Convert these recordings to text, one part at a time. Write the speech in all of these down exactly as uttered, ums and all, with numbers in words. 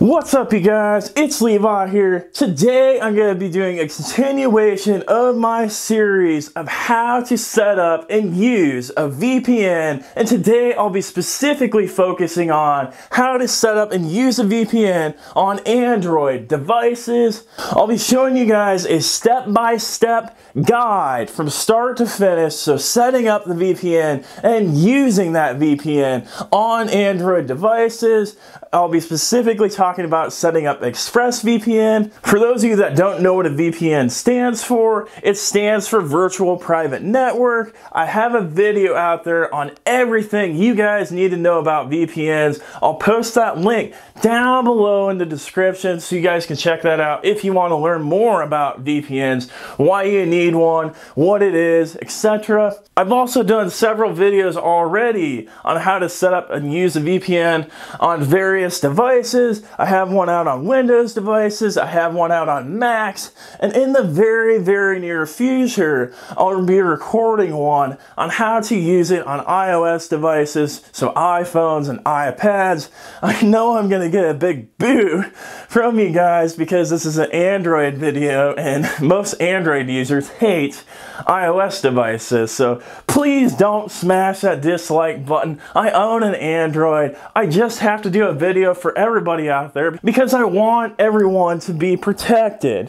What's up, you guys? It's Levi here. Today I'm going to be doing a continuation of my series of how to set up and use a V P N, and today I'll be specifically focusing on how to set up and use a V P N on Android devices. I'll be showing you guys a step-by-step guide from start to finish, so setting up the V P N and using that V P N on Android devices. I'll be specifically talking about setting up ExpressVPN. For those of you that don't know what a V P N stands for, it stands for Virtual Private Network. I have a video out there on everything you guys need to know about V P Ns. I'll post that link down below in the description so you guys can check that out if you want to learn more about V P Ns, why you need one, what it is, et cetera. I've also done several videos already on how to set up and use a V P N on various devices. I have one out on Windows devices, I have one out on Macs, and in the very, very near future, I'll be recording one on how to use it on iOS devices, so iPhones and iPads. I know I'm gonna get a big boo from you guys because this is an Android video and most Android users hate iOS devices, so please don't smash that dislike button. I own an Android, I just have to do a video for everybody out there because I want everyone to be protected.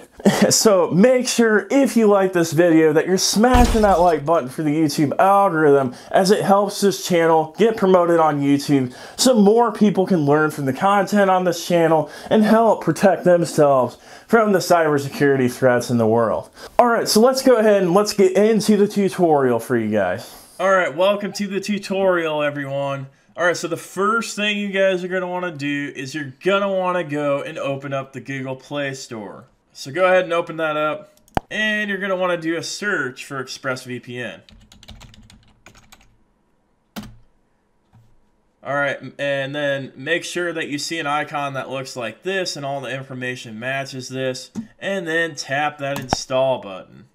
So make sure if you like this video that you're smashing that like button for the YouTube algorithm, as it helps this channel get promoted on YouTube so more people can learn from the content on this channel and help protect themselves from the cybersecurity threats in the world. Alright, so let's go ahead and let's get into the tutorial for you guys. Alright, welcome to the tutorial, everyone. Alright, so the first thing you guys are going to want to do is you're going to want to go and open up the Google Play Store. So go ahead and open that up, and you're going to want to do a search for ExpressVPN. Alright, and then make sure that you see an icon that looks like this and all the information matches this, and then tap that install button.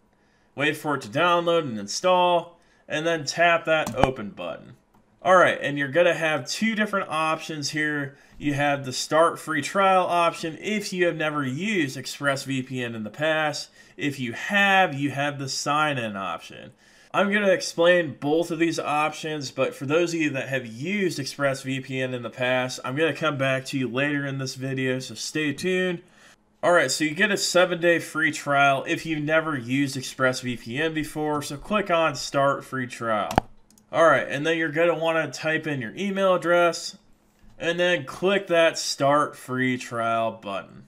Wait for it to download and install, and then tap that open button. Alright, and you're going to have two different options here. You have the start free trial option if you have never used ExpressVPN in the past. If you have, you have the sign in option. I'm going to explain both of these options, but for those of you that have used ExpressVPN in the past, I'm going to come back to you later in this video, so stay tuned. Alright, so you get a seven day free trial if you've never used ExpressVPN before, so click on start free trial. Alright, and then you're going to want to type in your email address and then click that start free trial button.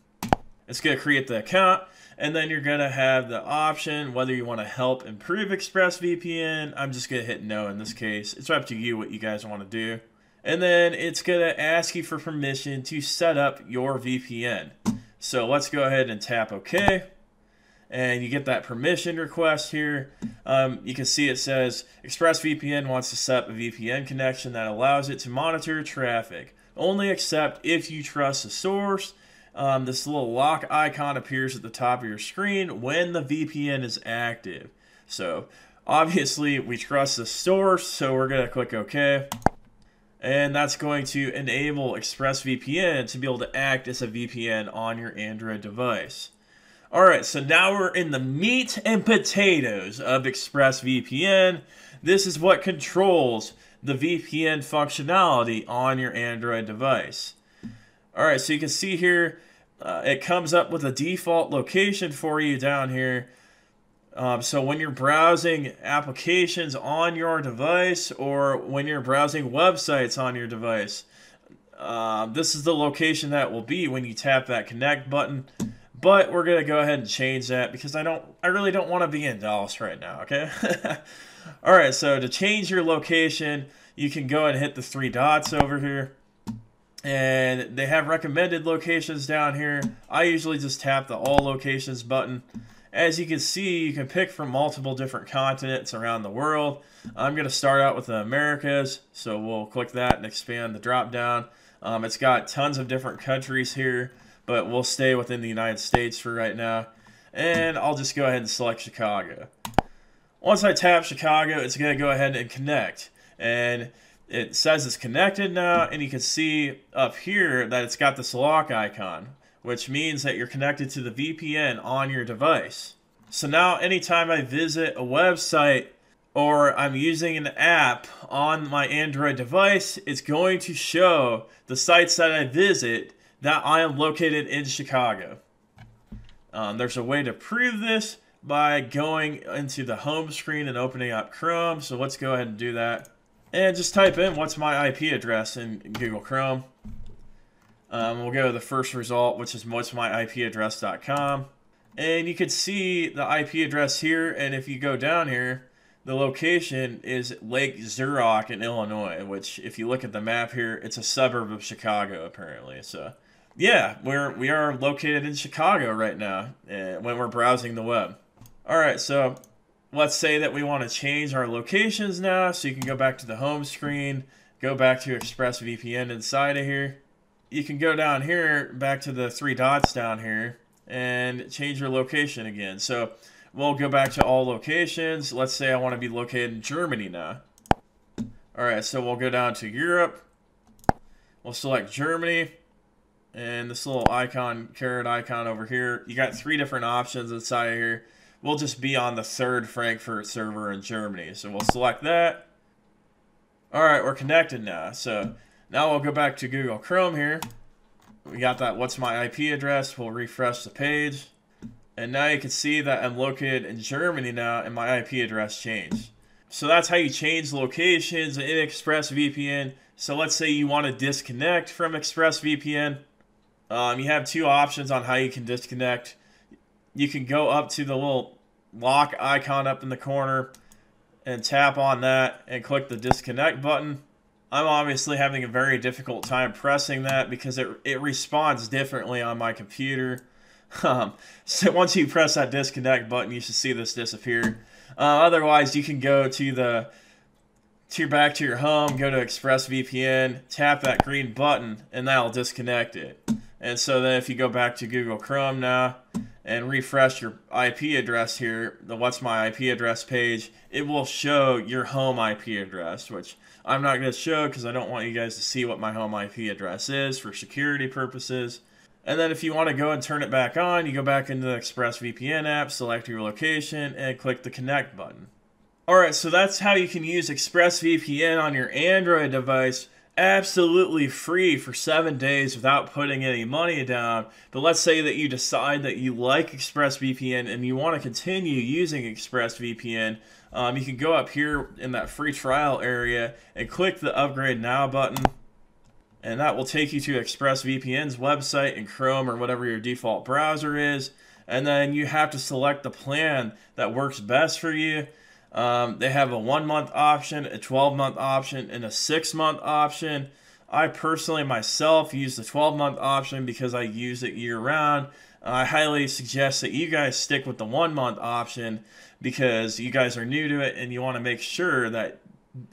It's going to create the account, and then you're going to have the option whether you want to help improve ExpressVPN. I'm just going to hit no in this case. It's up to you what you guys want to do. And then it's going to ask you for permission to set up your V P N. So let's go ahead and tap OK. And you get that permission request here. Um, you can see it says ExpressVPN wants to set up a V P N connection that allows it to monitor traffic. Only accept if you trust the source. Um, this little lock icon appears at the top of your screen when the V P N is active. So obviously we trust the source, so we're gonna click OK. And that's going to enable ExpressVPN to be able to act as a V P N on your Android device. Alright, so now we're in the meat and potatoes of ExpressVPN. This is what controls the V P N functionality on your Android device. Alright, so you can see here, uh, it comes up with a default location for you down here. Um, so when you're browsing applications on your device or when you're browsing websites on your device, uh, this is the location that will be when you tap that connect button. But we're going to go ahead and change that because I don't, I really don't want to be in Dallas right now, okay? All right, so to change your location, you can go and hit the three dots over here. And they have recommended locations down here. I usually just tap the all locations button. As you can see, you can pick from multiple different continents around the world. I'm going to start out with the Americas, so we'll click that and expand the drop down. Um, it's got tons of different countries here, but we'll stay within the United States for right now. And I'll just go ahead and select Chicago. Once I tap Chicago, it's going to go ahead and connect. And It says it's connected now, and you can see up here that it's got this lock icon, which means that you're connected to the V P N on your device. So now anytime I visit a website or I'm using an app on my Android device, it's going to show the sites that I visit that I am located in Chicago. Um, there's a way to prove this by going into the home screen and opening up Chrome. So let's go ahead and do that. And just type in what's my I P address in Google Chrome. Um, we'll go to the first result, which is what's my I P address dot com. And you can see the I P address here. And if you go down here, the location is Lake Xerox in Illinois, which if you look at the map here, it's a suburb of Chicago apparently. So yeah, we're, we are located in Chicago right now uh, when we're browsing the web. All right, so let's say that we want to change our locations now. So you can go back to the home screen, go back to ExpressVPN inside of here. You can go down here, back to the three dots down here and change your location again. So we'll go back to all locations. Let's say I want to be located in Germany now. All right, so we'll go down to Europe. We'll select Germany and this little icon, carrot icon over here. You got three different options inside of here. We'll just be on the third Frankfurt server in Germany. So we'll select that. All right, we're connected now. So now we'll go back to Google Chrome here. We got that, what's my I P address? We'll refresh the page. And now you can see that I'm located in Germany now and my I P address changed. So that's how you change locations in ExpressVPN. So let's say you want to disconnect from ExpressVPN. Um, you have two options on how you can disconnect. You can go up to the little lock icon up in the corner and tap on that and click the disconnect button. I'm obviously having a very difficult time pressing that because it, it responds differently on my computer. Um, so once you press that disconnect button, you should see this disappear. Uh, otherwise, you can go to the to back to your home, go to ExpressVPN, tap that green button, and that'll disconnect it. And so then if you go back to Google Chrome now and refresh your I P address here, the what's my I P address page, it will show your home I P address, which I'm not going to show because I don't want you guys to see what my home I P address is for security purposes. And then if you want to go and turn it back on, you go back into the ExpressVPN app, select your location, and click the connect button. Alright, so that's how you can use ExpressVPN on your Android device absolutely free for seven days without putting any money down. But let's say that you decide that you like ExpressVPN and you want to continue using ExpressVPN. Um, you can go up here in that free trial area and click the upgrade now button, and that will take you to ExpressVPN's website in Chrome or whatever your default browser is. And then you have to select the plan that works best for you. Um, they have a one-month option, a twelve-month option, and a six-month option. I personally, myself, use the twelve-month option because I use it year-round. Uh, I highly suggest that you guys stick with the one-month option because you guys are new to it and you want to make sure that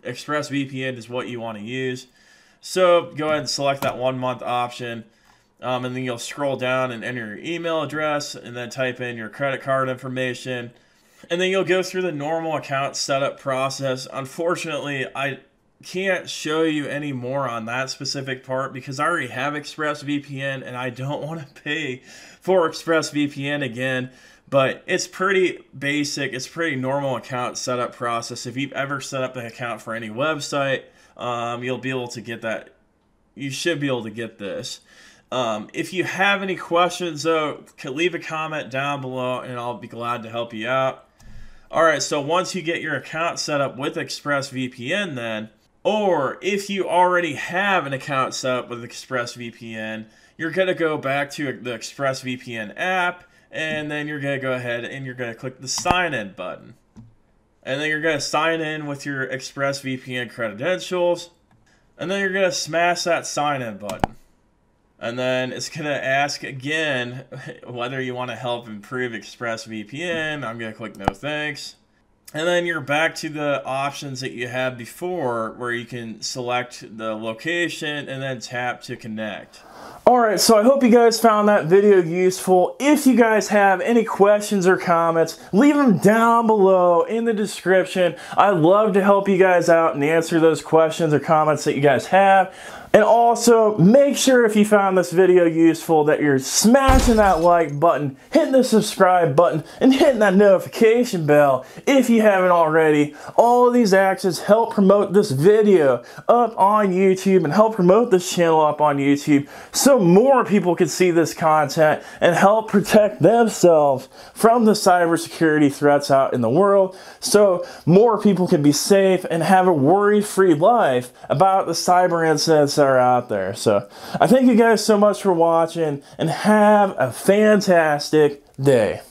ExpressVPN is what you want to use. So go ahead and select that one-month option, um, and then you'll scroll down and enter your email address and then type in your credit card information. And then you'll go through the normal account setup process. Unfortunately, I can't show you any more on that specific part because I already have ExpressVPN and I don't want to pay for ExpressVPN again. But it's pretty basic. It's pretty normal account setup process. If you've ever set up an account for any website, um, you'll be able to get that. You should be able to get this. Um, if you have any questions, though, leave a comment down below and I'll be glad to help you out. All right, so once you get your account set up with ExpressVPN then, or if you already have an account set up with ExpressVPN, you're going to go back to the ExpressVPN app, and then you're going to go ahead and you're going to click the sign in button. And then you're going to sign in with your ExpressVPN credentials, and then you're going to smash that sign in button. And then it's going to ask again whether you want to help improve ExpressVPN. I'm going to click no thanks. And then you're back to the options that you had before, where you can select the location and then tap to connect. Alright, so I hope you guys found that video useful. If you guys have any questions or comments, leave them down below in the description. I'd love to help you guys out and answer those questions or comments that you guys have. And also, make sure if you found this video useful that you're smashing that like button, hitting the subscribe button, and hitting that notification bell if you haven't already. All of these actions help promote this video up on YouTube and help promote this channel up on YouTube so more people can see this content and help protect themselves from the cybersecurity threats out in the world, so more people can be safe and have a worry-free life about the cyber incidents that are out there. So I thank you guys so much for watching, and have a fantastic day.